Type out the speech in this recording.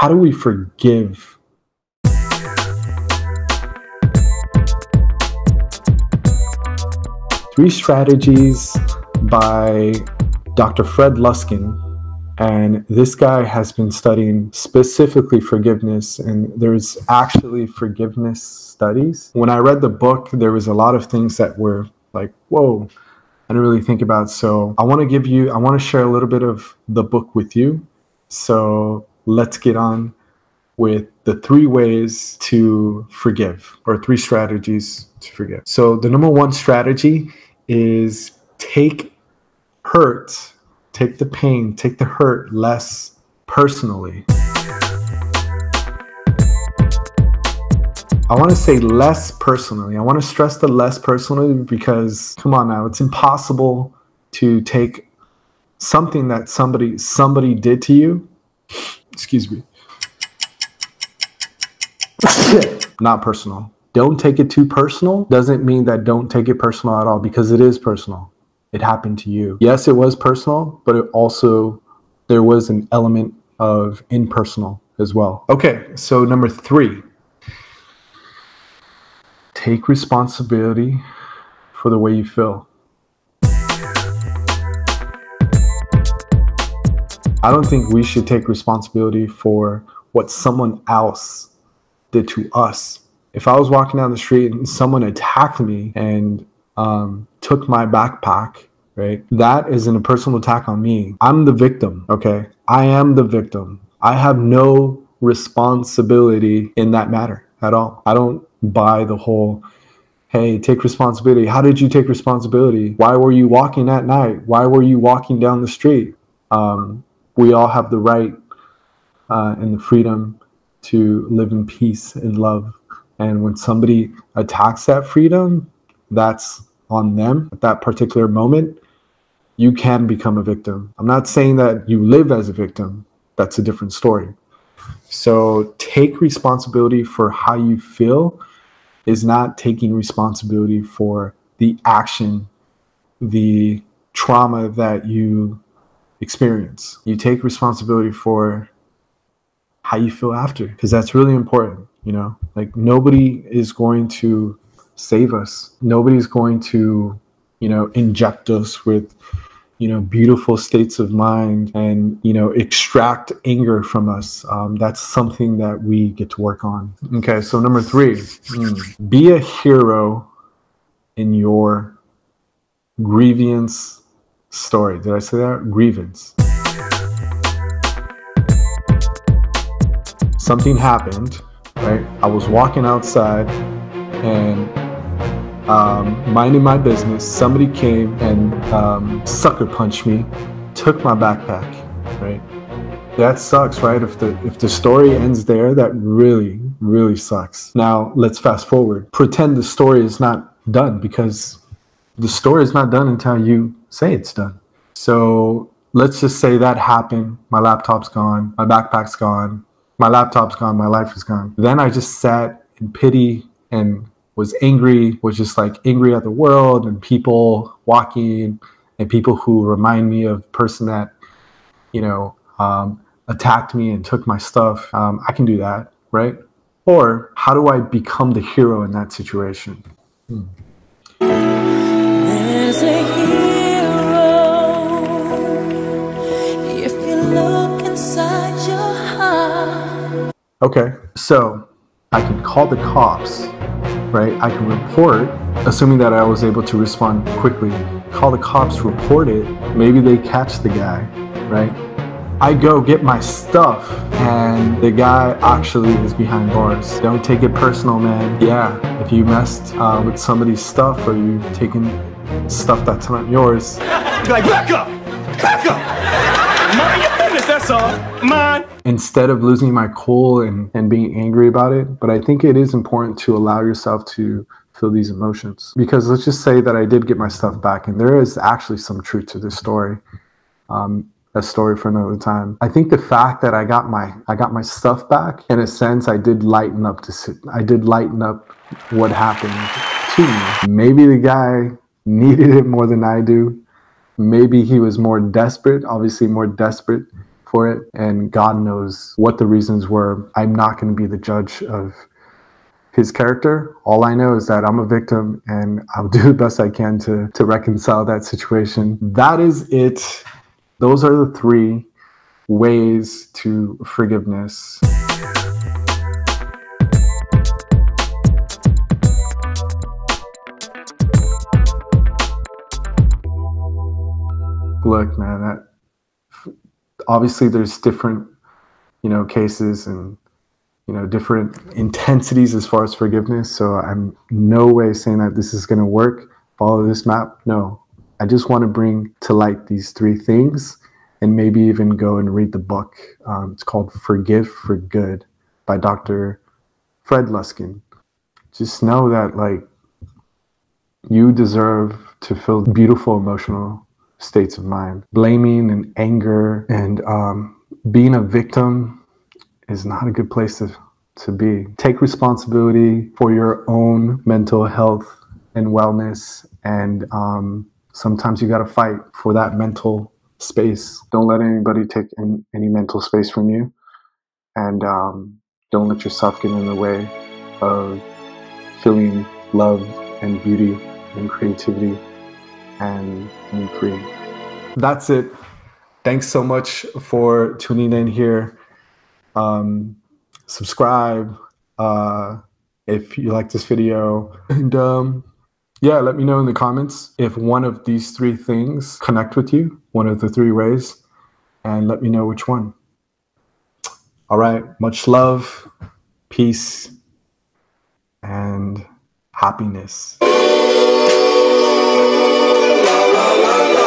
How do we forgive? Three strategies by Dr. Fred Luskin. And this guy has been studying specifically forgiveness, and there's actually forgiveness studies. When I read the book, there was a lot of things that were like, whoa, I didn't really think about. So I want to share a little bit of the book with you. So let's get on with the 3 ways to forgive, or 3 strategies to forgive. So the number 1 strategy is take the pain, take the hurt less personally. I want to say less personally. I want to stress the less personally, because come on now, it's impossible to take something that somebody did to you. Excuse me. Not personal. Don't take it too personal. Doesn't mean that don't take it personal at all, because it is personal. It happened to you. Yes, it was personal, but it also, there was an element of impersonal as well. Okay, so number 3, take responsibility for the way you feel. I don't think we should take responsibility for what someone else did to us. If I was walking down the street and someone attacked me and took my backpack, right? That is a personal attack on me. I'm the victim, okay? I am the victim. I have no responsibility in that matter at all. I don't buy the whole, hey, take responsibility. How did you take responsibility? Why were you walking at night? Why were you walking down the street? We all have the right and the freedom to live in peace and love. And when somebody attacks that freedom, that's on them at that particular moment. You can become a victim. I'm not saying that you live as a victim. That's a different story. So take responsibility for how you feel is not taking responsibility for the action, the trauma that you experience. You take responsibility for how you feel after, because that's really important. You know, like nobody is going to save us. Nobody's going to, you know, inject us with, you know, beautiful states of mind and, you know, extract anger from us. That's something that we get to work on. Okay, so number 3, be a hero in your grievance story. Did I say that? Grievance. Something happened, right? I was walking outside and minding my business, somebody came and sucker punched me, took my backpack, right? That sucks, right? If the story ends there, that really, really sucks. Now, let's fast forward. Pretend the story is not done, because the story is not done until you say it's done. So let's just say that happened. My laptop's gone. My backpack's gone. My laptop's gone. My life is gone. Then I just sat in pity and was angry, was just like angry at the world and people walking and people who remind me of the person that, you know, attacked me and took my stuff. I can do that, right? Or how do I become the hero in that situation? There's a hero if you look inside your heart. Okay, so I can call the cops, right? I can report, assuming that I was able to respond quickly. Call the cops, report it. Maybe they catch the guy, right? I go get my stuff, and the guy actually is behind bars. Don't take it personal, man. Yeah, if you messed with somebody's stuff or you taken stuff that's not yours. You're like, back up! Back up! Mind your business, that's all. Mind. Instead of losing my cool and being angry about it. But I think it is important to allow yourself to feel these emotions. Because let's just say that I did get my stuff back, and there is actually some truth to this story. A story for another time. I think the fact that I got my stuff back, in a sense, I did lighten up what happened to me. Maybe the guy needed it more than I do. Maybe he was more desperate, obviously more desperate for it, and God knows what the reasons were. I'm not going to be the judge of his character. All I know is that I'm a victim, and I'll do the best I can to reconcile that situation. That is it. Those are the three ways to forgiveness. Look, man, that obviously there's different, cases and, different intensities as far as forgiveness. So I'm no way saying that this is going to work. Follow this map. No, I just want to bring to light these three things and maybe even go and read the book. It's called Forgive for Good by Dr. Fred Luskin. Just know that, like, you deserve to feel beautiful, emotional states of mind. Blaming and anger and being a victim is not a good place to be. Take responsibility for your own mental health and wellness, and sometimes you got to fight for that mental space. Don't let anybody take any mental space from you, and don't let yourself get in the way of feeling love and beauty and creativity and be free. That's it. Thanks so much for tuning in here. Subscribe if you like this video, and yeah, let me know in the comments if one of these three things connect with you, one of the three ways, and let me know which one. All right, much love, peace, and happiness. La la la la.